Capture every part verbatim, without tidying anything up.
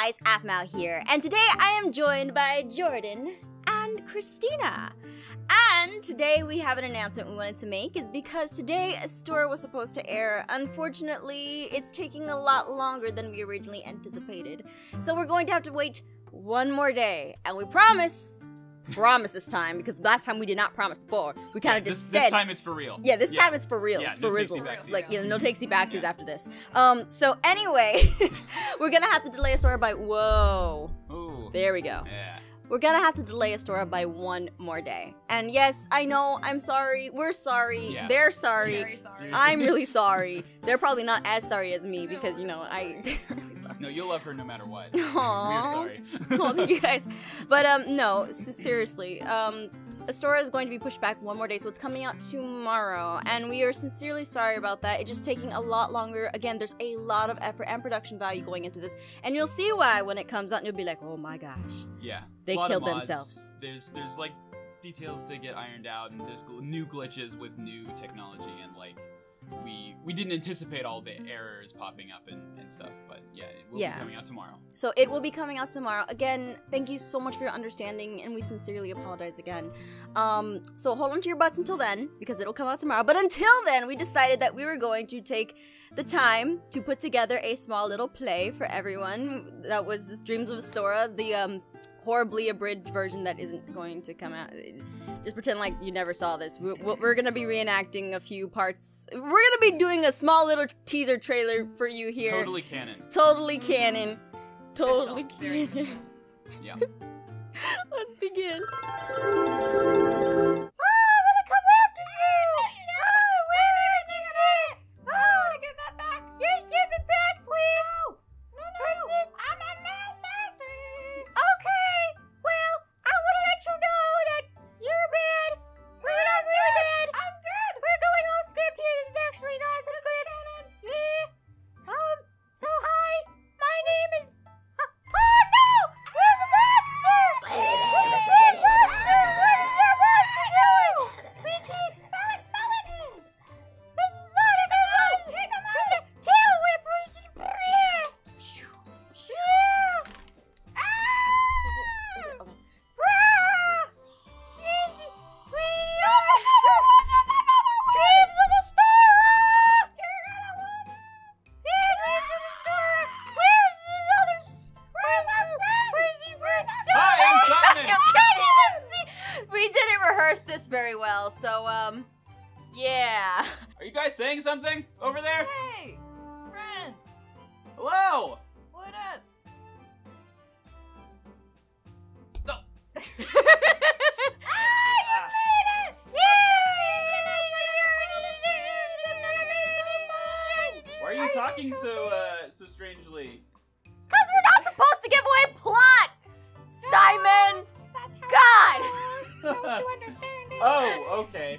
guys, Aphmau here, and today I am joined by Jordan and Christina. And today we have an announcement we wanted to make, is because today Estorra was supposed to air. Unfortunately, it's taking a lot longer than we originally anticipated. So we're going to have to wait one more day, and we promise, promise this time, because last time we did not promise before. We kind of yeah, just this, said- This time it's for real. Yeah, this yeah. time it's for real. Yeah, it's for no rizzles. Like, you know, no takesy backsies yeah. after this. Um, so anyway, we're gonna have to delay Estorra by- Whoa. Ooh. There we go. Yeah. We're gonna have to delay Estorra by one more day. And yes, I know, I'm sorry, we're sorry, yeah. they're sorry, Very sorry. I'm really sorry. They're probably not as sorry as me because, you know, I, they're really sorry. No, you'll love her no matter what. Aww. We're sorry. Well, thank you guys. But, um, no, seriously, um, Estorra is going to be pushed back one more day, so it's coming out tomorrow. And we are sincerely sorry about that. It's just taking a lot longer. Again, there's a lot of effort and production value going into this. And you'll see why when it comes out, and you'll be like, oh my gosh. Yeah. They killed themselves. There's there's like details to get ironed out, and there's gl new glitches with new technology, and like we we didn't anticipate all the errors popping up and, and stuff. But yeah, it will yeah. be coming out tomorrow. So it will be coming out tomorrow. Again, thank you so much for your understanding, and we sincerely apologize again. Um, so hold on to your butts until then, because it'll come out tomorrow. But until then, we decided that we were going to take the time to put together a small little play for everyone. That was this Dreams of Estorra, the um. horribly abridged version that isn't going to come out. Just pretend like you never saw this. We're, we're gonna be reenacting a few parts. We're gonna be doing a small little teaser trailer for you here. Totally canon. Totally canon. Totally canon. Official. Yeah. Let's begin. Very well, so um, yeah. Are you guys saying something over there? Hey, friend. Hello. What up? No. Oh. Ah, you made it! Yay! Why are you talking so uh so strangely? Cause we're not supposed to give away plot, Simon. That's how God. Don't you understand? Oh, okay.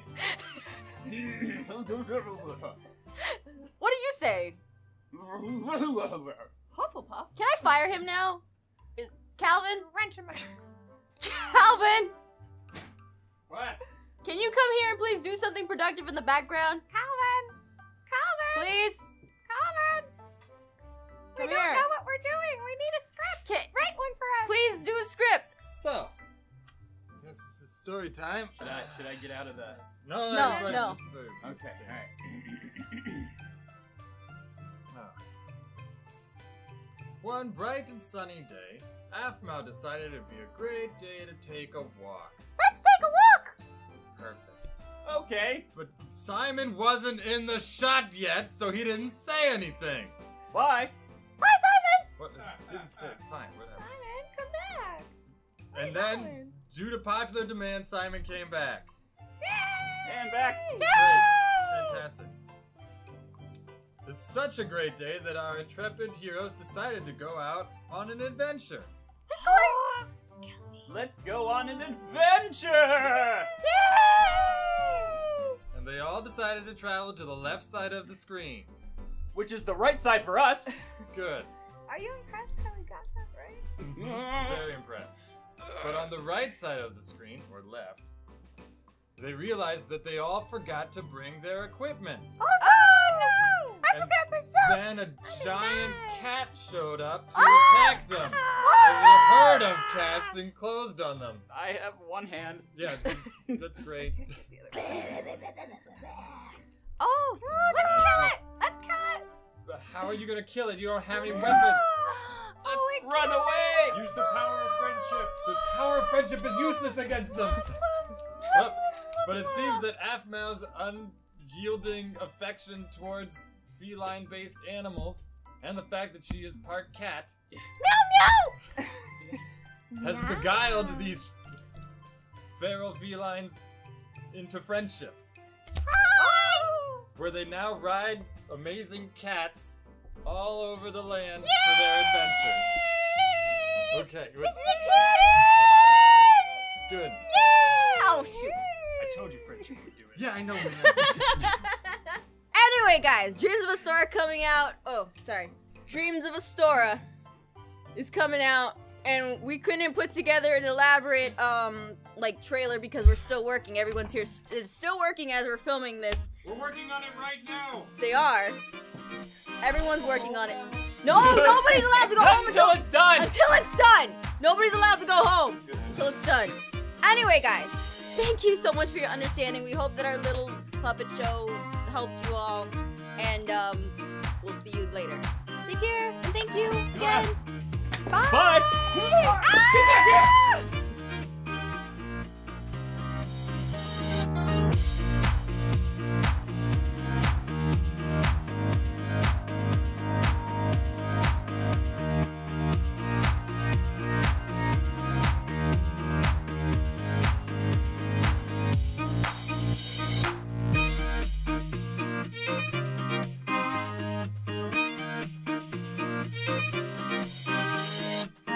What do you say? Hufflepuff. Can I fire him now? Is Calvin? Calvin! What? Can you come here and please do something productive in the background? Calvin! Calvin! Please! Calvin! Come we here. Don't know what we're doing. We need a script. Can Write one for us. Please do a script. So. This is story time. Should I, should I get out of the... No, no, no. no. Just, okay, alright. Oh. One bright and sunny day, Aphmau decided it'd be a great day to take a walk. Let's take a walk! Perfect. Okay. But Simon wasn't in the shot yet, so he didn't say anything. Why? Bye, Simon! What? Uh, didn't uh, say uh, fine, whatever. Simon, come back. Where and then... Going? Due to popular demand, Simon came back. Yay! And back. Yay! Fantastic. It's such a great day that our intrepid heroes decided to go out on an adventure. Let's go on, Let's go on an adventure! Yay! And they all decided to travel to the left side of the screen. Which is the right side for us. Good. Are you impressed how we got that right? Very impressed. But on the right side of the screen, or left, they realized that they all forgot to bring their equipment. Oh, no! I and forgot myself! Then a I giant cat showed up to oh! attack them. Oh! As a herd of cats enclosed on them. I have one hand. Yeah, that's great. Oh, let's kill it! Let's kill it! But how are you gonna kill it? You don't have any weapons. Let's oh, run away! Use the power of friendship! The power of friendship is useless against them! Oh, but it seems that Aphmau's unyielding affection towards feline-based animals and the fact that she is part cat meow, meow! has yeah. beguiled these feral felines into friendship. Oh! Where they now ride amazing cats all over the land Yay! For their adventures. Okay. This is a kitten! Good. Yay! Oh, shoot. I told you friendship would do it. Yeah, I know. Anyway, guys, Dreams of Estorra coming out. Oh, sorry. Dreams of Estorra is coming out, and we couldn't put together an elaborate, um, like, trailer because we're still working. Everyone's here st is still working as we're filming this. We're working on it right now. They are. Everyone's working on it. No, nobody's allowed to go home until, until it's done. Until it's done. Nobody's allowed to go home Good. Until it's done. Anyway, guys, thank you so much for your understanding. We hope that our little puppet show helped you all, and um, we'll see you later. Take care, and thank you again. Bye. Bye. Bye. Ah! Get back here.